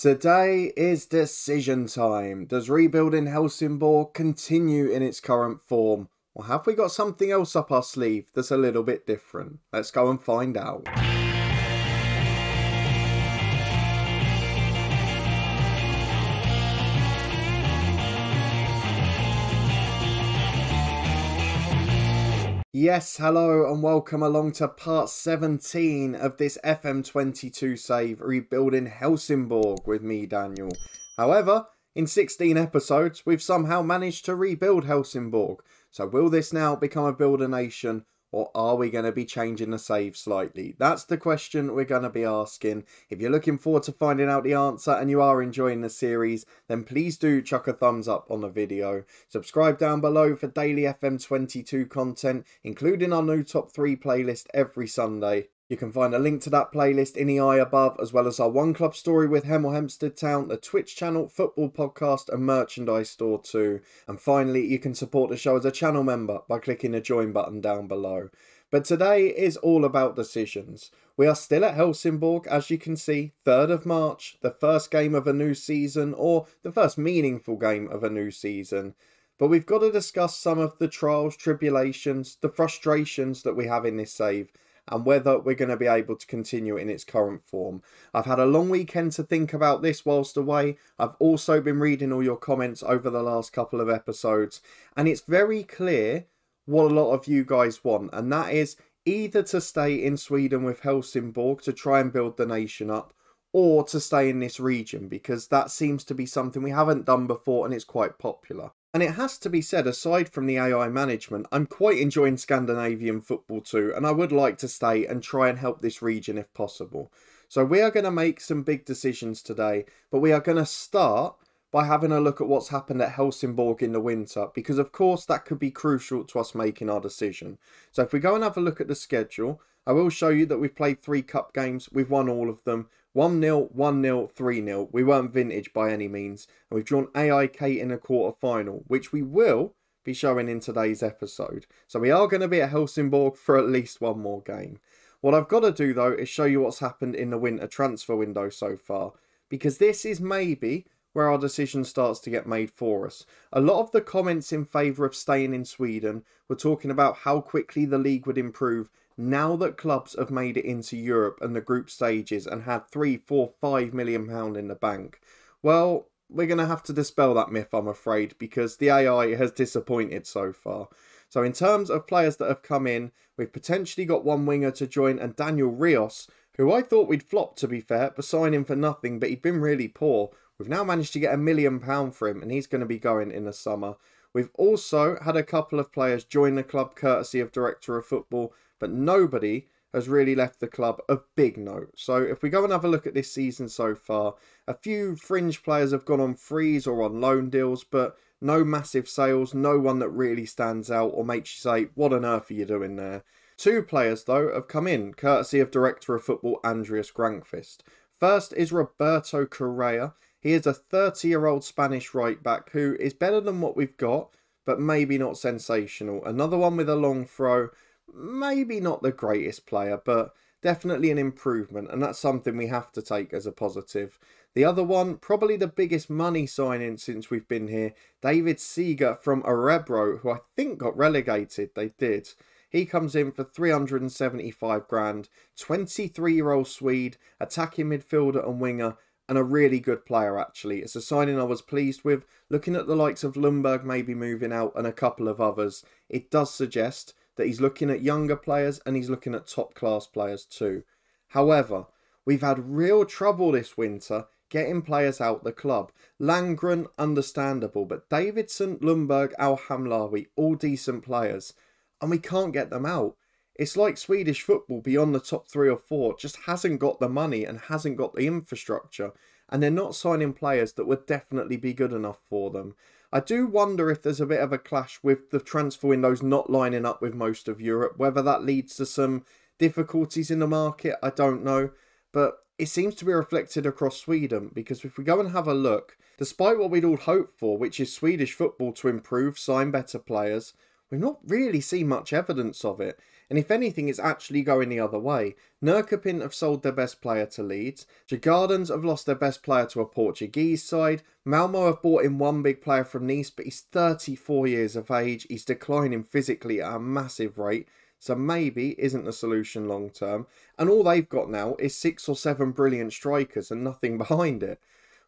Today is decision time. Does rebuilding Helsingborg continue in its current form? Or have we got something else up our sleeve that's a little bit different? Let's go and find out. Yes, hello and welcome along to part 17 of this FM22 save, Rebuilding Helsingborg, with me, Daniel. However, in 16 episodes, we've somehow managed to rebuild Helsingborg. So will this now become a builder nation, or are we going to be changing the save slightly? That's the question we're going to be asking. If you're looking forward to finding out the answer and you are enjoying the series, then please do chuck a thumbs up on the video. Subscribe down below for daily FM22 content, including our new top 3 playlist every Sunday. You can find a link to that playlist in the eye above, as well as our One Club Story with Hemel Hempstead Town, the Twitch channel, football podcast and merchandise store too. And finally, you can support the show as a channel member by clicking the join button down below. But today is all about decisions. We are still at Helsingborg, as you can see, 3rd of March, the first game of a new season, or the first meaningful game of a new season. But we've got to discuss some of the trials, tribulations, the frustrations that we have in this save, and whether we're going to be able to continue in its current form. I've had a long weekend to think about this whilst away. I've also been reading all your comments over the last couple of episodes, and it's very clear what a lot of you guys want, and that is either to stay in Sweden with Helsingborg to try and build the nation up, or to stay in this region, because that seems to be something we haven't done before and it's quite popular. And it has to be said, aside from the AI management, I'm quite enjoying Scandinavian football too, and I would like to stay and try and help this region if possible. So we are going to make some big decisions today, but we are going to start by having a look at what's happened at Helsingborg in the winter, because of course that could be crucial to us making our decision. So if we go and have a look at the schedule, I will show you that we've played 3 cup games, we've won all of them. 1-0, 1-0, 3-0. We weren't vintage by any means. And we've drawn AIK in the quarter-final, which we will be showing in today's episode. So we are going to be at Helsingborg for at least one more game. What I've got to do, though, is show you what's happened in the winter transfer window so far, because this is maybe where our decision starts to get made for us. A lot of the comments in favour of staying in Sweden were talking about how quickly the league would improve now that clubs have made it into Europe and the group stages and had £3, £4, £5 million in the bank. Well, we're going to have to dispel that myth, I'm afraid, because the AI has disappointed so far. So in terms of players that have come in, we've potentially got one winger to join, and Daniel Rios, who I thought we'd flop, to be fair, but sign him for nothing, but he'd been really poor. We've now managed to get £1 million for him, and he's going to be going in the summer. We've also had a couple of players join the club courtesy of Director of Football, but nobody has really left the club of big note. So if we go and have a look at this season so far, a few fringe players have gone on frees or on loan deals, but no massive sales, no one that really stands out or makes you say, what on earth are you doing there? 2 players, though, have come in, courtesy of Director of Football Andreas Grankvist. First is Roberto Correa. He is a 30-year-old Spanish right-back who is better than what we've got, but maybe not sensational. Another one with a long throw. Maybe not the greatest player, but definitely an improvement, and that's something we have to take as a positive. The other one, probably the biggest money signing since we've been here, David Seeger from Örebro, who I think got relegated. They did. He comes in for £375,000, 23-year-old Swede, attacking midfielder and winger, and a really good player, actually. It's a signing I was pleased with. Looking at the likes of Lundberg maybe moving out and a couple of others, it does suggest that he's looking at younger players and he's looking at top-class players too. However, we've had real trouble this winter getting players out the club. Langren, understandable, but Davidson, Lundberg, Al-Hamlawi, all decent players, and we can't get them out. It's like Swedish football beyond the top 3 or 4 just hasn't got the money and hasn't got the infrastructure, and they're not signing players that would definitely be good enough for them. I do wonder if there's a bit of a clash with the transfer windows not lining up with most of Europe, whether that leads to some difficulties in the market, I don't know. But it seems to be reflected across Sweden, because if we go and have a look, despite what we'd all hoped for, which is Swedish football to improve, sign better players, we've not really seen much evidence of it. and if anything it's actually going the other way. Norrköping have sold their best player to Leeds, Djurgården have lost their best player to a Portuguese side, Malmo have bought in one big player from Nice but he's 34 years of age, he's declining physically at a massive rate, so maybe isn't the solution long term, and all they've got now is 6 or 7 brilliant strikers and nothing behind it.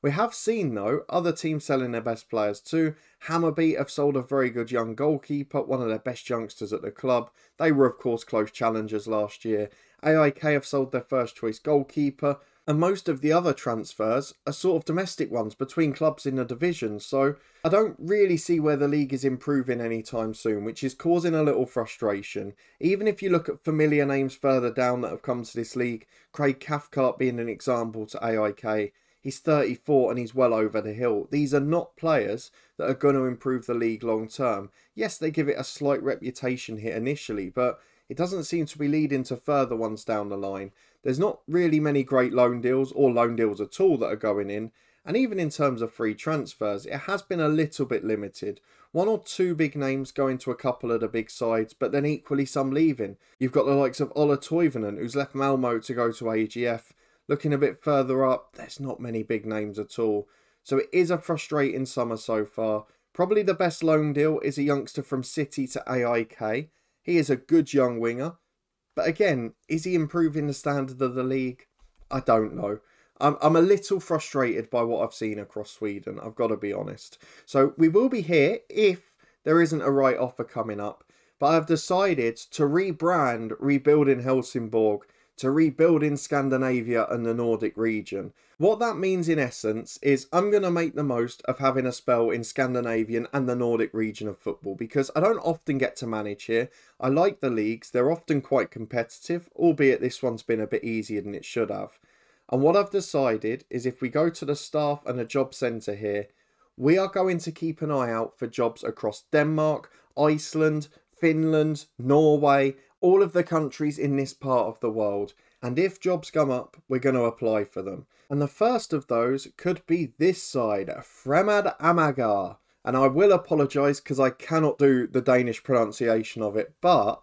We have seen, though, other teams selling their best players too. Hammarby have sold a very good young goalkeeper, one of their best youngsters at the club. They were, of course, close challengers last year. AIK have sold their first-choice goalkeeper. And most of the other transfers are sort of domestic ones between clubs in the division. So I don't really see where the league is improving anytime soon, which is causing a little frustration. Even if you look at familiar names further down that have come to this league, Craig Cathcart being an example to AIK. He's 34 and he's well over the hill. These are not players that are going to improve the league long term. Yes, they give it a slight reputation hit initially, but it doesn't seem to be leading to further ones down the line. There's not really many great loan deals or loan deals at all that are going in. And even in terms of free transfers, it has been a little bit limited. 1 or 2 big names going to a couple of the big sides, but then equally some leaving. You've got the likes of Ola Toivonen, who's left Malmo to go to AGF. Looking a bit further up, there's not many big names at all. So it is a frustrating summer so far. Probably the best loan deal is a youngster from City to AIK. He is a good young winger. But again, is he improving the standard of the league? I don't know. I'm a little frustrated by what I've seen across Sweden, I've got to be honest. So we will be here if there isn't a right offer coming up. But I've decided to rebrand Rebuilding Helsingborg to rebuild in Scandinavia and the Nordic region. What that means in essence is I'm going to make the most of having a spell in Scandinavian and the Nordic region of football because I don't often get to manage here. I like the leagues, they're often quite competitive, albeit this one's been a bit easier than it should have. And what I've decided is if we go to the staff and the job centre here, we are going to keep an eye out for jobs across Denmark, Iceland, Finland, Norway, all of the countries in this part of the world, and if jobs come up, we're going to apply for them. And the first of those could be this side, Fremad Amager. And I will apologise because I cannot do the Danish pronunciation of it, but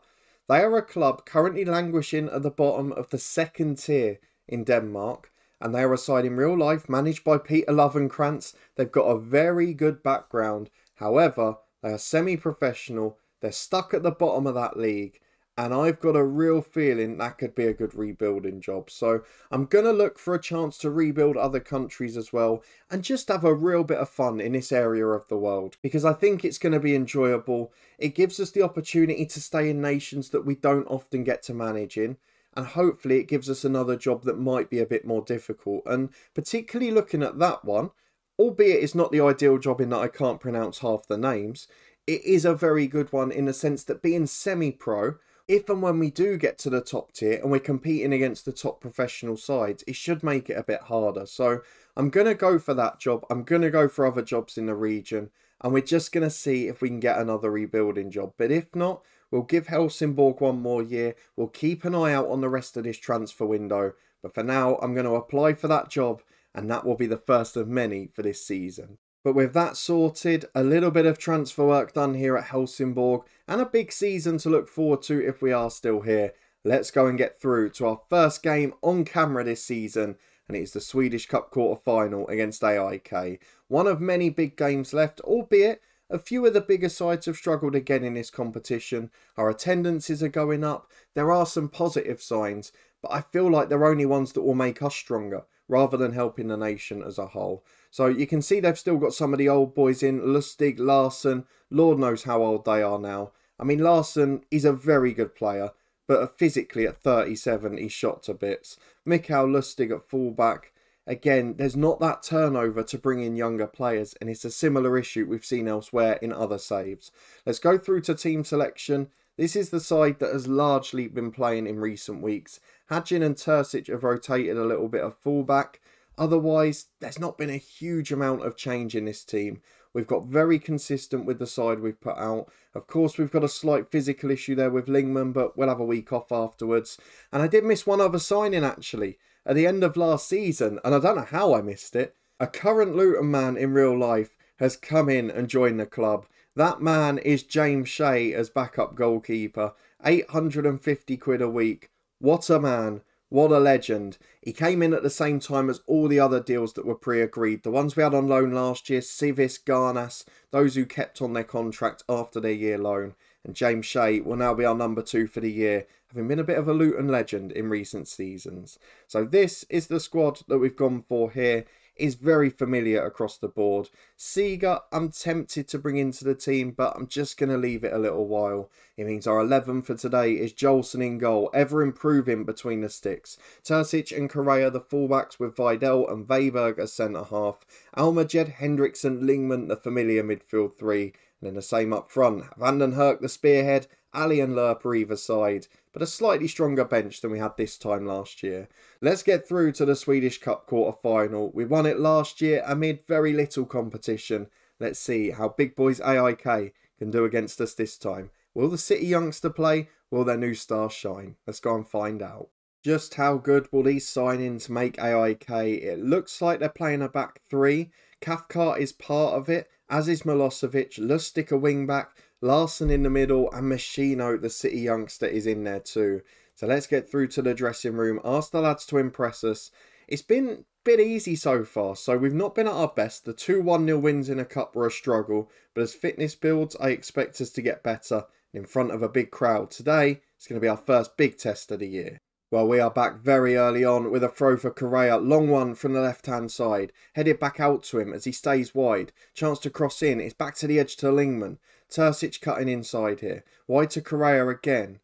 they are a club currently languishing at the bottom of the 2nd tier in Denmark, and they are a side in real life managed by Peter Löwenkrantz. They've got a very good background, however, they are semi-professional, they're stuck at the bottom of that league, and I've got a real feeling that could be a good rebuilding job. So I'm going to look for a chance to rebuild other countries as well and just have a real bit of fun in this area of the world because I think it's going to be enjoyable. It gives us the opportunity to stay in nations that we don't often get to manage in, and hopefully it gives us another job that might be a bit more difficult. And particularly looking at that one, albeit it's not the ideal job in that I can't pronounce half the names, it is a very good one in the sense that being semi-pro, if and when we do get to the top tier and we're competing against the top professional sides, it should make it a bit harder. So I'm going to go for that job. I'm going to go for other jobs in the region. And we're just going to see if we can get another rebuilding job. But if not, we'll give Helsingborg one more year. We'll keep an eye out on the rest of this transfer window. But for now, I'm going to apply for that job. And that will be the first of many for this season. But with that sorted, a little bit of transfer work done here at Helsingborg and a big season to look forward to if we are still here. Let's go and get through to our first game on camera this season, and it is the Swedish Cup quarter-final against AIK. One of many big games left, albeit a few of the bigger sides have struggled again in this competition. Our attendances are going up, there are some positive signs, but I feel like they're only ones that will make us stronger rather than helping the nation as a whole. So you can see they've still got some of the old boys in, Lustig, Larson, Lord knows how old they are now. I mean, Larson is a very good player, but physically at 37, he's shot to bits. Mikael Lustig at fullback. Again, there's not that turnover to bring in younger players, and it's a similar issue we've seen elsewhere in other saves. Let's go through to team selection. This is the side that has largely been playing in recent weeks. Hadjin and Terzić have rotated a little bit of fullback. Otherwise, there's not been a huge amount of change in this team. We've got very consistent with the side we've put out. Of course, we've got a slight physical issue there with Lingman, but we'll have a week off afterwards. And I did miss one other signing, actually, at the end of last season, and I don't know how I missed it. A current Luton man in real life has come in and joined the club. That man is James Shea as backup goalkeeper. 850 quid a week. What a man. What a legend. He came in at the same time as all the other deals that were pre-agreed. The ones we had on loan last year, Sivis, Garnas, those who kept on their contract after their year loan. And James Shea will now be our number 2 for the year, having been a bit of a Luton legend in recent seasons. So this is the squad that we've gone for here. Is very familiar across the board. Siga, I'm tempted to bring into the team, but I'm just going to leave it a little while. It means our 11 for today is Jolson in goal, ever improving between the sticks. Terzić and Correa, the fullbacks, with Vidal and Weiberg as centre-half. Almaged, Hendrickson, Lingman, the familiar midfield three. And then the same up front, Vanden Herck, the spearhead, Ali and Lerper either side, but a slightly stronger bench than we had this time last year. Let's get through to the Swedish Cup quarter-final. We won it last year amid very little competition. Let's see how Big Boys AIK can do against us this time. Will the City youngster play? Will their new stars shine? Let's go and find out. Just how good will these signings make AIK? It looks like they're playing a back three. Cathcart is part of it, as is Milosevic. Lustig a wing-back, Larson in the middle, and Machino, the City youngster, is in there too. So let's get through to the dressing room, ask the lads to impress us. It's been a bit easy so far, so we've not been at our best. The 2-1-0 wins in a cup were a struggle, but as fitness builds, I expect us to get better in front of a big crowd. Today, it's going to be our first big test of the year. Well, we are back very early on with a throw for Correa. Long one from the left-hand side. Headed back out to him as he stays wide. Chance to cross in. It's back to the edge to Lingman. Terzić cutting inside here. Wide to Correa again.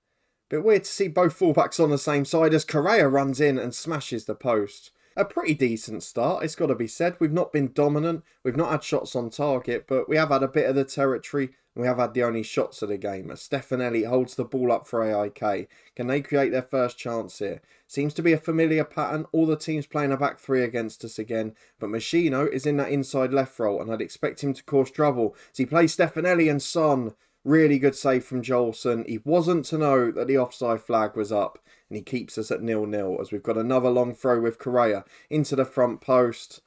Bit weird to see both fullbacks on the same side as Correa runs in and smashes the post. A pretty decent start, it's got to be said. We've not been dominant. We've not had shots on target, but we have had a bit of the territory. We have had the only shots of the game. As Stefanelli holds the ball up for AIK. Can they create their first chance here? Seems to be a familiar pattern. All the teams playing a back three against us again. But Machino is in that inside left role, and I'd expect him to cause trouble. So he plays Stefanelli and Son. Really good save from Jolson. He wasn't to know that the offside flag was up. And he keeps us at 0-0 as we've got another long throw with Correa into the front post.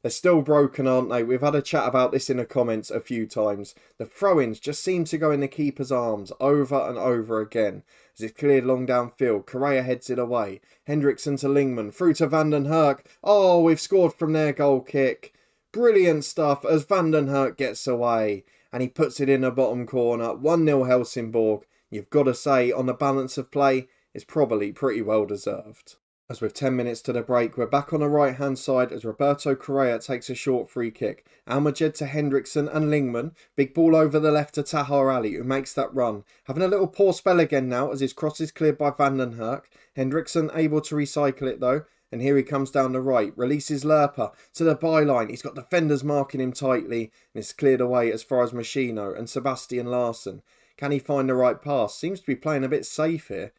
They're still broken, aren't they? We've had a chat about this in the comments a few times. The throw-ins just seem to go in the keeper's arms over and over again. As it's cleared long downfield, Correa heads it away. Hendrickson to Lingman, through to Vanden Herck. Oh, we've scored from their goal kick. Brilliant stuff as Vanden Herck gets away. And he puts it in the bottom corner. 1-0 Helsingborg. You've got to say, on the balance of play, it's probably pretty well deserved. As with 10 minutes to the break, we're back on the right-hand side as Roberto Correa takes a short free kick. Almaged to Hendrickson and Lingman. Big ball over the left to Tahar Ali, who makes that run. Having a little poor spell again now as his cross is cleared by Vanden Herck. Hendrickson able to recycle it though. And here he comes down the right. Releases Lerper to the byline. He's got defenders marking him tightly. And it's cleared away as far as Machino and Sebastian Larsson. Can he find the right pass? Seems to be playing a bit safe here.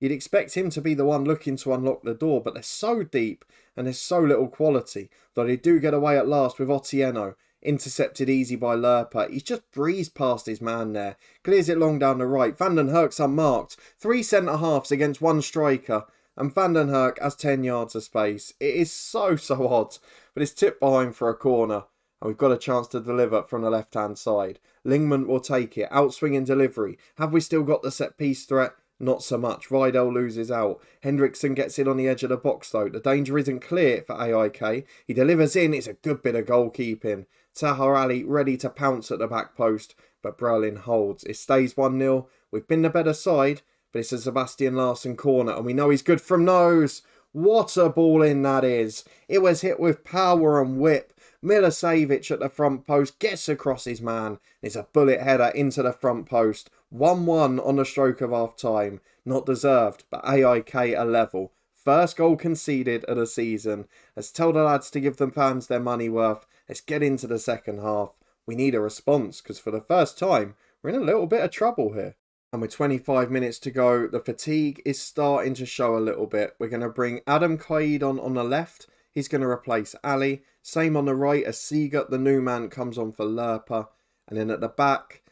You'd expect him to be the one looking to unlock the door, but they're so deep and there's so little quality. Though they do get away at last with Otieno, intercepted easy by Lerper. He's just breezed past his man there. Clears it long down the right. Vanden Herck's unmarked. 3 centre-halves against 1 striker. And Vanden Herck has 10 yards of space. It is so odd, but it's tipped behind for a corner. And we've got a chance to deliver from the left-hand side. Lingman will take it. Outswinging delivery. Have we still got the set-piece threat? Not so much. Vidal loses out. Hendrickson gets in on the edge of the box though. The danger isn't clear for AIK. He delivers in. It's a good bit of goalkeeping. Tahar Ali ready to pounce at the back post. But Berlin holds. It stays 1-0. We've been the better side. But it's a Sebastian Larsson corner. And we know he's good from nose. What a ball in that is. It was hit with power and whip. Milosevic at the front post gets across his man. It's a bullet header into the front post. 1-1 on the stroke of half-time. Not deserved, but AIK a level. First goal conceded of the season. Let's tell the lads to give the fans their money worth. Let's get into the second half. We need a response, because for the first time, we're in a little bit of trouble here. And with 25 minutes to go, the fatigue is starting to show a little bit. We're going to bring Adam Kaid on the left. He's going to replace Ali. Same on the right as Seeger, the new man, comes on for Lerper. And then at the back,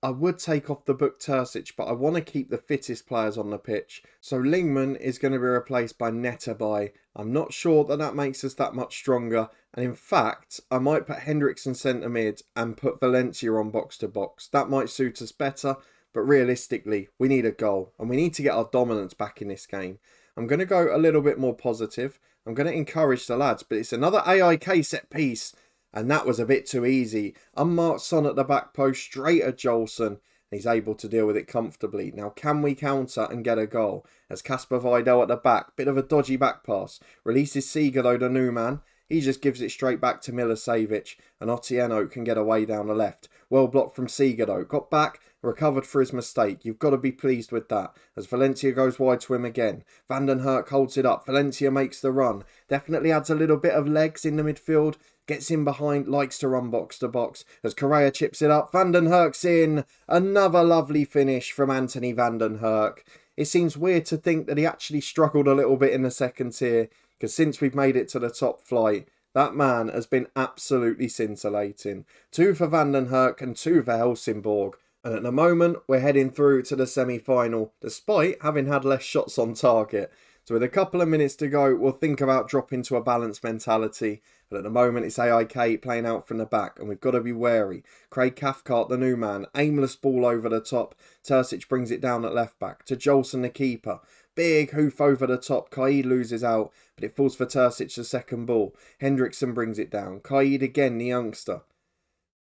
I would take off the book Terzić, but I want to keep the fittest players on the pitch. So Lingman is going to be replaced by Netabay. I'm not sure that that makes us that much stronger. And in fact, I might put Hendrickson centre mid and put Valencia on box to box. That might suit us better. But realistically, we need a goal and we need to get our dominance back in this game. I'm going to go a little bit more positive. I'm going to encourage the lads, but it's another AIK set piece. And that was a bit too easy. Unmarked Son at the back post, straight at Jolson. He's able to deal with it comfortably. Now, can we counter and get a goal? As Kasper Vidal at the back, bit of a dodgy back pass. Releases Siga though, the new man. He just gives it straight back to Milosevic. And Otieno can get away down the left. Well blocked from Siga though. Got back, recovered for his mistake. You've got to be pleased with that. As Valencia goes wide to him again. Vanden Herck holds it up. Valencia makes the run. Definitely adds a little bit of legs in the midfield. Gets in behind, likes to run box to box. As Correa chips it up, Vanden Herck's in. Another lovely finish from Anthony Vanden Herck. It seems weird to think that he actually struggled a little bit in the second tier, because since we've made it to the top flight, that man has been absolutely scintillating. 2 for Vanden Herck and 2 for Helsingborg. And at the moment, we're heading through to the semi-final, despite having had less shots on target. So with a couple of minutes to go, we'll think about dropping to a balanced mentality. But at the moment, it's AIK playing out from the back, and we've got to be wary. Craig Cathcart, the new man, aimless ball over the top. Terzić brings it down at left back to Jolson, the keeper. Big hoof over the top. Kaid loses out, but it falls for Terzić, the second ball. Hendrickson brings it down. Kaid again, the youngster.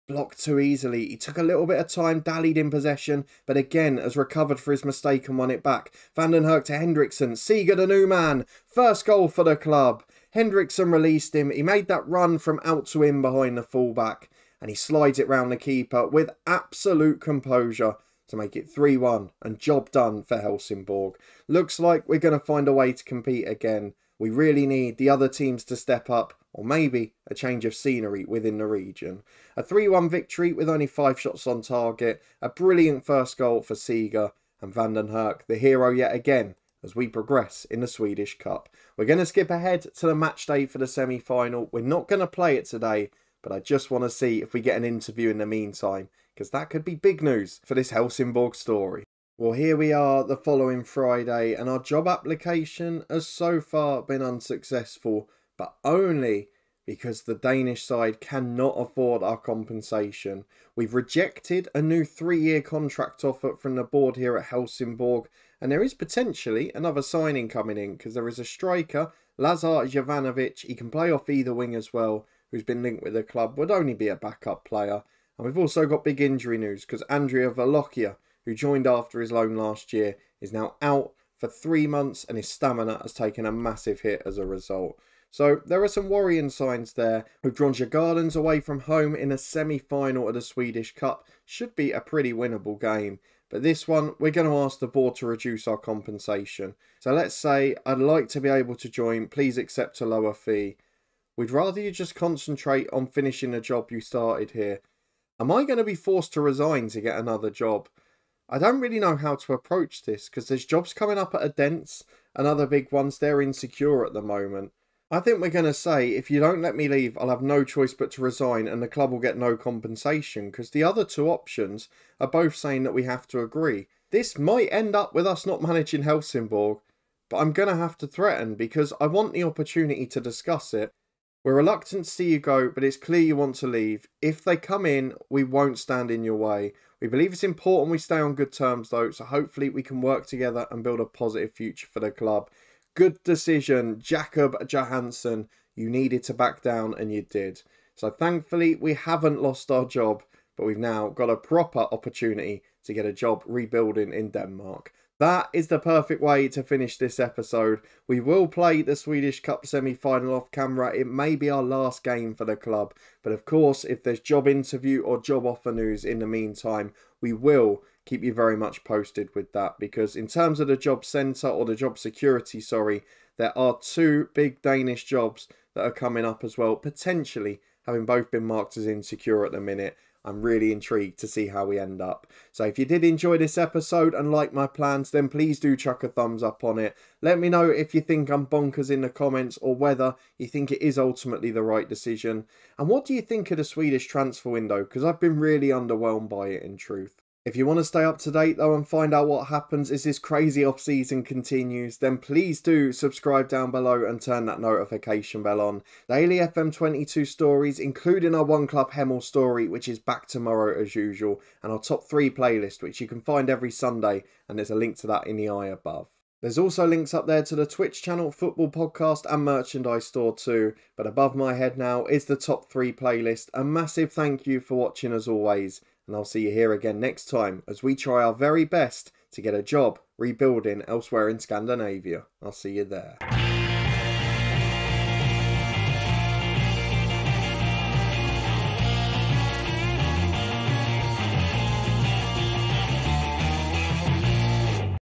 Blocked too easily. He took a little bit of time, dallied in possession, but again has recovered for his mistake and won it back. Vanden Herck to Hendrickson. Seeger, the new man. First goal for the club. Hendrickson released him. He made that run from out to in behind the fullback, and he slides it round the keeper with absolute composure to make it 3-1, and job done for Helsingborg. Looks like we're going to find a way to compete again. We really need the other teams to step up, or maybe a change of scenery within the region. A 3-1 victory with only 5 shots on target, a brilliant first goal for Seeger, and Vanden Herck, the hero yet again, as we progress in the Swedish Cup. We're going to skip ahead to the match day for the semi-final. We're not going to play it today, but I just want to see if we get an interview in the meantime, because that could be big news for this Helsingborg story. Well, here we are the following Friday, and our job application has so far been unsuccessful, but only because the Danish side cannot afford our compensation. We've rejected a new 3-year contract offer from the board here at Helsingborg, and there is potentially another signing coming in, because there is a striker, Lazar Jovanovic. He can play off either wing as well, who's been linked with the club, would only be a backup player. And we've also got big injury news, because Andrea Valokia, who joined after his loan last year, is now out for 3 months, and his stamina has taken a massive hit as a result. So there are some worrying signs there. We've drawn Djurgården away from home in a semi-final of the Swedish Cup. Should be a pretty winnable game. But this one, we're going to ask the board to reduce our compensation. So let's say, I'd like to be able to join. Please accept a lower fee. We'd rather you just concentrate on finishing the job you started here. Am I going to be forced to resign to get another job? I don't really know how to approach this, because there's jobs coming up at Odense and other big ones. They're insecure at the moment. I think we're going to say, if you don't let me leave, I'll have no choice but to resign and the club will get no compensation, because the other two options are both saying that we have to agree. This might end up with us not managing Helsingborg, but I'm going to have to threaten, because I want the opportunity to discuss it. We're reluctant to see you go, but it's clear you want to leave. If they come in, we won't stand in your way. We believe it's important we stay on good terms though, so hopefully we can work together and build a positive future for the club. Good decision, Jakob Johansson. You needed to back down and you did. So thankfully we haven't lost our job, but we've now got a proper opportunity to get a job rebuilding in Denmark. That is the perfect way to finish this episode. We will play the Swedish Cup semi-final off camera. It may be our last game for the club, but of course if there's job interview or job offer news in the meantime, we will keep you very much posted with that, because in terms of the job centre, or the job security, sorry, there are 2 big Danish jobs that are coming up as well, potentially having both been marked as insecure at the minute. I'm really intrigued to see how we end up. So if you did enjoy this episode and like my plans, then please do chuck a thumbs up on it. Let me know if you think I'm bonkers in the comments, or whether you think it is ultimately the right decision. And what do you think of the Swedish transfer window? Because I've been really underwhelmed by it in truth. If you want to stay up to date though and find out what happens as this crazy off season continues, then please do subscribe down below and turn that notification bell on. Daily FM22 stories, including our One Club Hemel story, which is back tomorrow as usual, and our top 3 playlist, which you can find every Sunday, and there's a link to that in the eye above. There's also links up there to the Twitch channel, football podcast and merchandise store too. But above my head now is the top 3 playlist. A massive thank you for watching as always. And I'll see you here again next time as we try our very best to get a job rebuilding elsewhere in Scandinavia. I'll see you there.